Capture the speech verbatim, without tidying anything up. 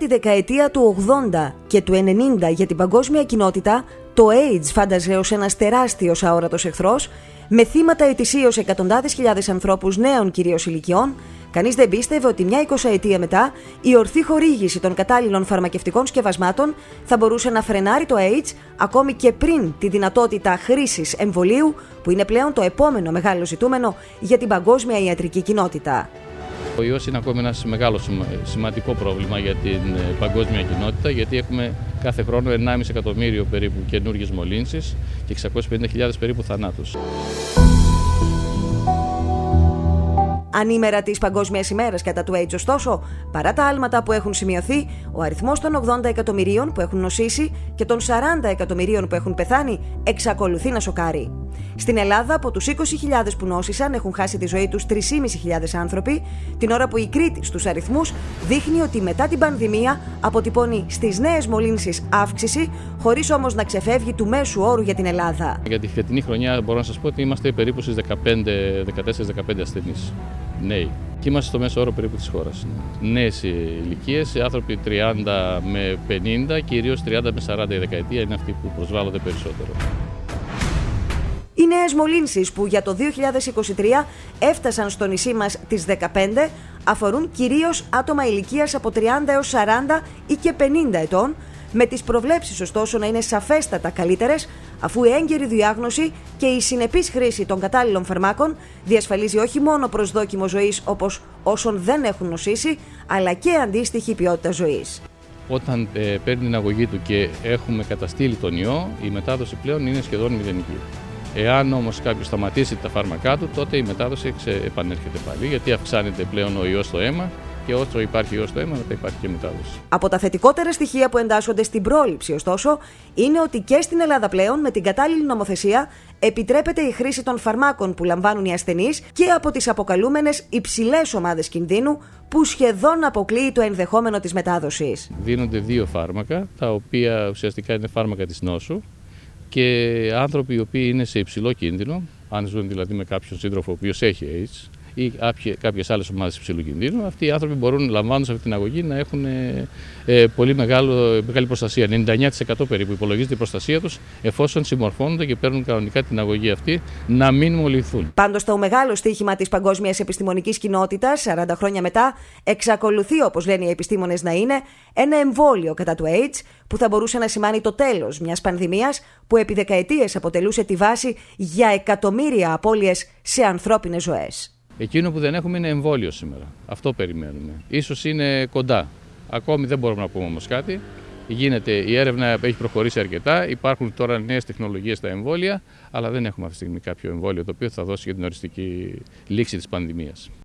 τη δεκαετία του ογδόντα και του ενενήντα για την παγκόσμια κοινότητα, το AIDS φάνταζε ως ένας τεράστιος αόρατος εχθρός, με θύματα ετησίως εκατοντάδες χιλιάδες ανθρώπους νέων κυρίως ηλικιών. Κανείς δεν πίστευε ότι μια εικοσαετία μετά η ορθή χορήγηση των κατάλληλων φαρμακευτικών σκευασμάτων θα μπορούσε να φρενάρει το AIDS ακόμη και πριν τη δυνατότητα χρήσης εμβολίου, που είναι πλέον το επόμενο μεγάλο ζητούμενο για την παγκόσμια ιατρική κοινότητα. Ο ιός είναι ακόμη ένα μεγάλο σημαντικό πρόβλημα για την παγκόσμια κοινότητα, γιατί έχουμε κάθε χρόνο ενάμιση εκατομμύριο περίπου καινούργιες μολύνσεις και εξακόσιες πενήντα χιλιάδες περίπου θανάτους. Ανήμερα της Παγκόσμιας ημέρας κατά του AIDS, ωστόσο, παρά τα άλματα που έχουν σημειωθεί, ο αριθμός των ογδόντα εκατομμυρίων που έχουν νοσήσει και των σαράντα εκατομμυρίων που έχουν πεθάνει εξακολουθεί να σοκάρει. Στην Ελλάδα, από τους είκοσι χιλιάδες που νόσησαν, έχουν χάσει τη ζωή τους τρεις χιλιάδες πεντακόσιοι άνθρωποι, την ώρα που η Κρήτη στους αριθμούς δείχνει ότι μετά την πανδημία αποτυπώνει στις νέες μολύνσεις αύξηση, χωρίς όμως να ξεφεύγει του μέσου όρου για την Ελλάδα. Για τη φετινή χρονιά, μπορώ να σας πω ότι είμαστε περίπου στις δεκατέσσερις δεκαπέντε ασθενείς. Νέοι. Και είμαστε στο μέσο όρο περίπου της χώρας. Νέες ηλικίες, άνθρωποι τριάντα με πενήντα, κυρίως τριάντα με σαράντα η δεκαετία είναι αυτοί που προσβάλλονται περισσότερο. Οι νέες μολύνσεις που για το δύο χιλιάδες είκοσι τρία έφτασαν στο νησί μας τις δεκαπέντε αφορούν κυρίως άτομα ηλικίας από τριάντα έως σαράντα ή και πενήντα ετών, με τις προβλέψεις ωστόσο να είναι σαφέστατα καλύτερες, αφού η έγκαιρη διάγνωση και η συνεπής χρήση των κατάλληλων φαρμάκων διασφαλίζει όχι μόνο προσδόκιμο ζωής όπως όσων δεν έχουν νοσήσει, αλλά και αντίστοιχη ποιότητα ζωής. Όταν ε, παίρνει την αγωγή του και έχουμε καταστήλει τον ιό, η μετάδοση πλέον είναι σχεδόν μηδενική. Εάν όμως κάποιος σταματήσει τα φάρμακά του, τότε η μετάδοση επανέρχεται πάλι, γιατί αυξάνεται πλέον ο ιός στο αίμα. Και όσο υπάρχει ιός στο αίμα, μετά υπάρχει και μετάδοση. Από τα θετικότερα στοιχεία που εντάσσονται στην πρόληψη, ωστόσο, είναι ότι και στην Ελλάδα πλέον, με την κατάλληλη νομοθεσία, επιτρέπεται η χρήση των φαρμάκων που λαμβάνουν οι ασθενείς και από τις αποκαλούμενες υψηλές ομάδες κινδύνου, που σχεδόν αποκλείει το ενδεχόμενο της μετάδοσης. Δίνονται δύο φάρμακα, τα οποία ουσιαστικά είναι φάρμακα της νόσου, και άνθρωποι οι οποίοι είναι σε υψηλό κίνδυνο, αν ζουν δηλαδή με κάποιον σύντροφο ο οποίος έχει AIDS. Ή κάποιες άλλες ομάδες υψηλού κινδύνου, αυτοί οι άνθρωποι μπορούν, λαμβάνοντας αυτή την αγωγή, να έχουν ε, ε, πολύ μεγάλο, μεγάλη προστασία. ενενήντα εννέα τοις εκατό περίπου υπολογίζεται η προστασία τους, εφόσον συμμορφώνονται και παίρνουν κανονικά την αγωγή αυτή, να μην μολυνθούν. Πάντως, το μεγάλο στοίχημα της παγκόσμιας επιστημονικής κοινότητας, σαράντα χρόνια μετά, εξακολουθεί, όπως λένε οι επιστήμονες, να είναι ένα εμβόλιο κατά του AIDS, που θα μπορούσε να σημάνει το τέλος μιας πανδημίας που επί δεκαετίες αποτελούσε τη βάση για εκατομμύρια απώλειες σε ανθρώπινες ζωές. Εκείνο που δεν έχουμε είναι εμβόλιο σήμερα. Αυτό περιμένουμε. Ίσως είναι κοντά. Ακόμη δεν μπορούμε να πούμε όμως κάτι. Γίνεται, η έρευνα έχει προχωρήσει αρκετά. Υπάρχουν τώρα νέες τεχνολογίες στα εμβόλια, αλλά δεν έχουμε αυτή τη στιγμή κάποιο εμβόλιο το οποίο θα δώσει για την οριστική λήξη της πανδημίας.